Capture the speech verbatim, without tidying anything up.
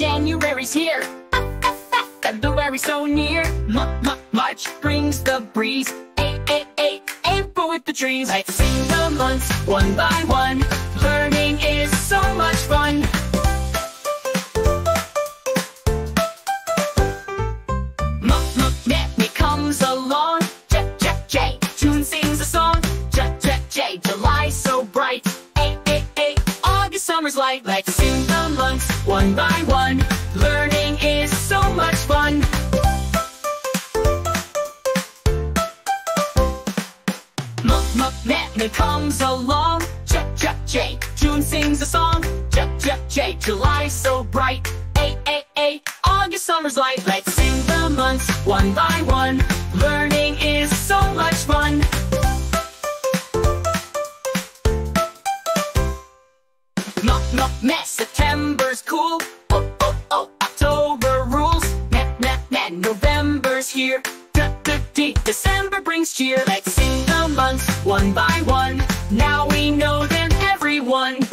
January's here, February's so near. M-m-March brings the breeze, A-A-A, April with the trees. Let's sing the months one by one, learning is so much fun. M-m-Nanny comes along, J-J-J, June sings a song, J-J-J, July's so bright, A-A-A, August summer's light. Let's sing the months one by one, learning is so much fun. M-m-Nanny comes along, J-J-J, June sings a song, J-J-J, July's so bright, A-A-A, August summer's light. Let's sing the months one by one, learning is so much fun. M-m-Nanny, September's cool, oh oh oh, October rules, N-n-n-n, November's here, D-d-d, December brings cheer. Let's sing the months one by one, now we know them everyone.